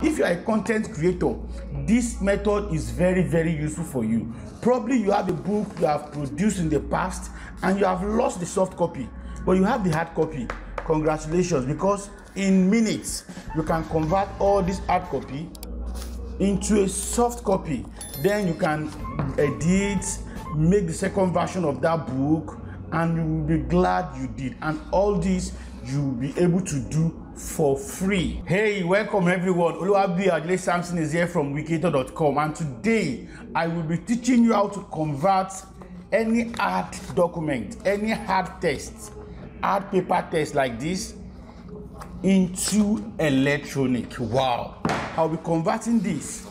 If you are a content creator, this method is very, very useful for you. Probably you have a book you have produced in the past and you have lost the soft copy, but you have the hard copy. Congratulations, because in minutes you can convert all this hard copy into a soft copy. Then you can edit, make the second version of that book, and you will be glad you did. And all this you will be able to do for free. Hey, welcome everyone. Uluwabdi Adle Samson is here from wikito.com, and today I will be teaching you how to convert any hard document, any hard text, hard paper text like this, into electronic. Wow. I'll be converting this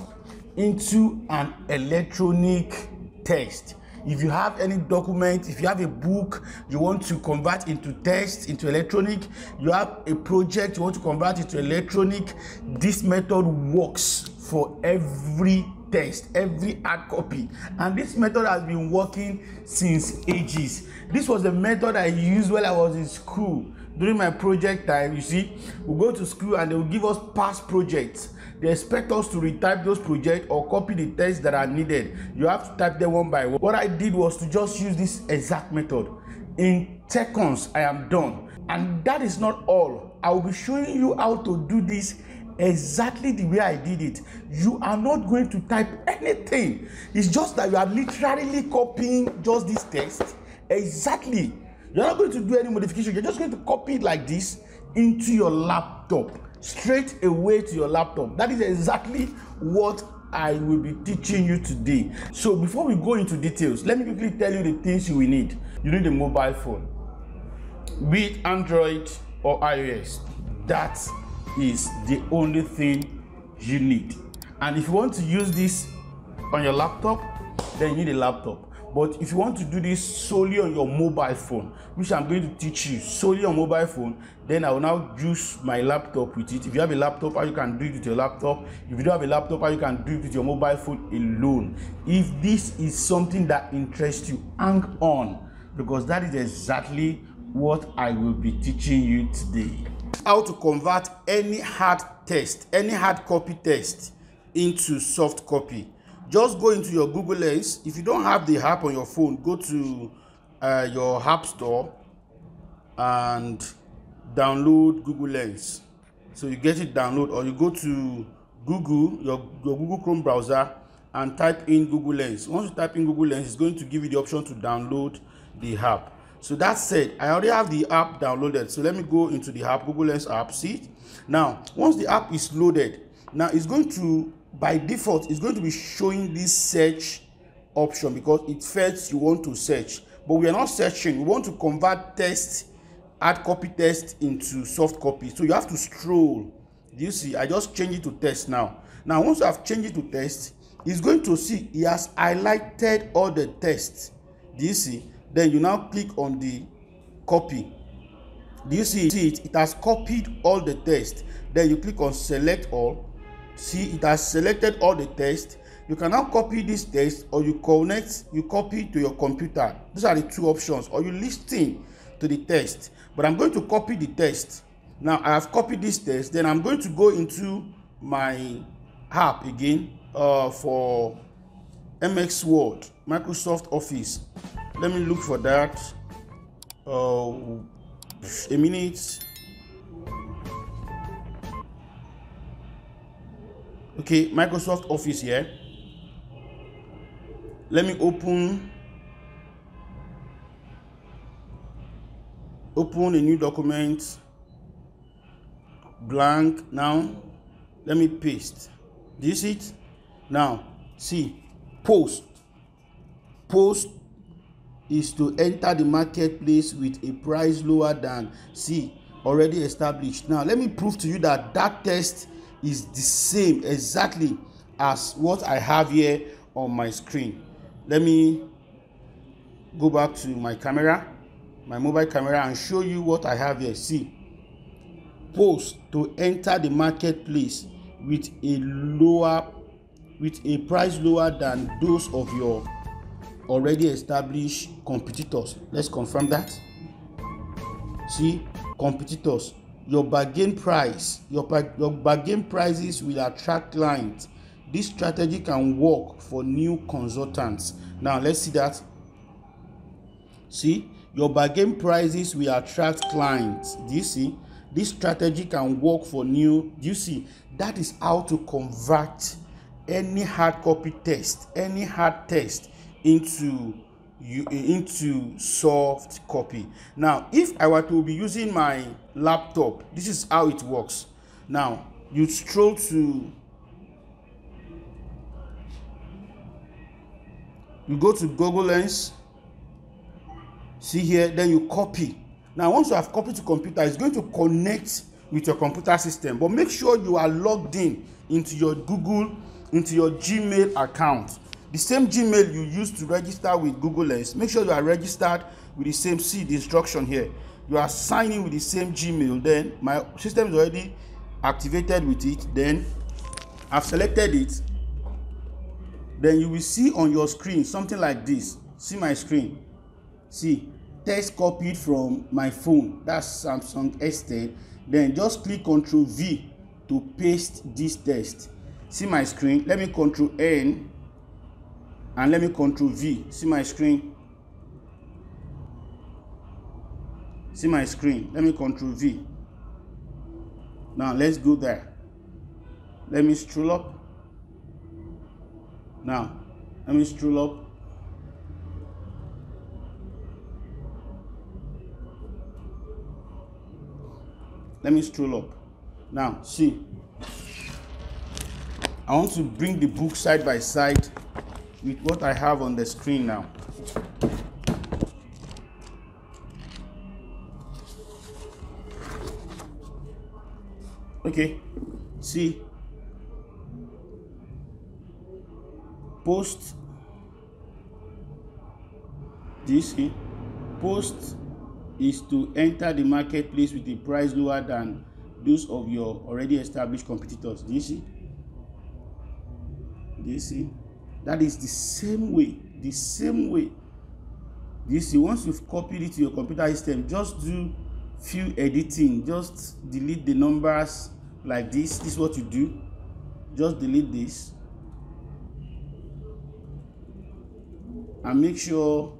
into an electronic text. If you have any document, if you have a book you want to convert into text, into electronic, you have a project you want to convert into electronic, this method works for every text, every hard copy. And this method has been working since ages. This was the method I used when I was in school. During my project time, you see, we go to school and they will give us past projects. They expect us to retype those projects or copy the text that are needed. You have to type them one by one. What I did was to just use this exact method. In seconds, I am done. And that is not all. I will be showing you how to do this exactly the way I did it. You are not going to type anything. It's just that you are literally copying just this text exactly. You're not going to do any modification. You're just going to copy it like this into your laptop, straight away to your laptop. That is exactly what I will be teaching you today. So before we go into details, let me quickly tell you the things you will need. You need a mobile phone, be it Android or iOS. That is the only thing you need. And if you want to use this on your laptop, then you need a laptop. But if you want to do this solely on your mobile phone, which I'm going to teach you solely on mobile phone, then I will now use my laptop with it. If you have a laptop, how you can do it with your laptop. If you don't have a laptop, how you can do it with your mobile phone alone. If this is something that interests you, hang on, because that is exactly what I will be teaching you today. How to convert any hard text, any hard copy text into soft copy. Just go into your Google Lens. If you don't have the app on your phone, go to your app store and download Google Lens. So you get it download, or you go to Google, your Google Chrome browser, and type in Google Lens. Once you type in Google Lens, it's going to give you the option to download the app. So that said, I already have the app downloaded. So let me go into the app, Google Lens app. See? Now, once the app is loaded, now it's going to, by default, it's going to be showing this search option because it first you want to search. But we are not searching. We want to convert text, hard copy text into soft copy. So you have to scroll. You see, I just changed it to text now. Now, once I've changed it to text, it's going to see it has highlighted all the text. Do you see? Then you now click on the copy. Do you see it? It has copied all the text. Then you click on select all. See, it has selected all the text. You can now copy this text, or you connect, you copy to your computer. These are the two options, or you listen to the text. But I'm going to copy the text. Now I have copied this text. Then I'm going to go into my app again for MS Word, Microsoft Office. Let me look for that. A minute. Okay, Microsoft Office here. Let me open a new document, blank. Now let me paste. Do you see it? Now see, post. Post is to enter the marketplace with a price lower than, see, already established. Now let me prove to you that that text is the same exactly as what I have here on my screen. Let me go back to my camera, my mobile camera, and show you what I have here. See, post to enter the marketplace with a lower, with a price lower than those of your already established competitors. Let's confirm that. See, competitors. your bargain price. Your bargain prices will attract clients. This strategy can work for new consultants. Now let's see that. See, your bargain prices will attract clients. Do you see? This strategy can work for new. Do you see? That is how to convert any hard copy text, any hard text into soft copy. Now, if I were to be using my laptop, this is how it works. Now, you scroll to, you go to Google Lens. See here, then you copy. Now, once you have copied to computer, it's going to connect with your computer system, but make sure you are logged in into your Google, into your Gmail account. The same Gmail you used to register with Google Lens, make sure you are registered with the same, see the instruction here. You are signing with the same Gmail, then my system is already activated with it, then I've selected it. Then you will see on your screen something like this. See my screen. See, text copied from my phone, that's Samsung S10. Then just click Ctrl V to paste this text. See my screen. Let me Ctrl N and let me Ctrl V. See my screen. See my screen. Let me Ctrl V. Now let's go there. Let me scroll up. Now, let me scroll up. Let me scroll up. Now, see. I want to bring the book side by side with what I have on the screen now. Okay, see. Post this. Post is to enter the marketplace with a price lower than those of your already established competitors. Do you see? Do you see? That is the same way. The same way. Do you see? Once you've copied it to your computer system, just do few editing. Just delete the numbers like this. This is what you do. Just delete this. And make sure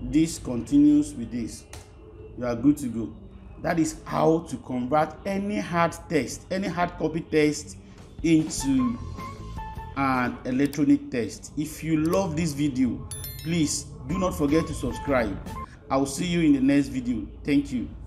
this continues with this. You are good to go. That is how to convert any hard text, any hard copy text into an electronic text. If you love this video, please do not forget to subscribe. I'll see you in the next video. Thank you.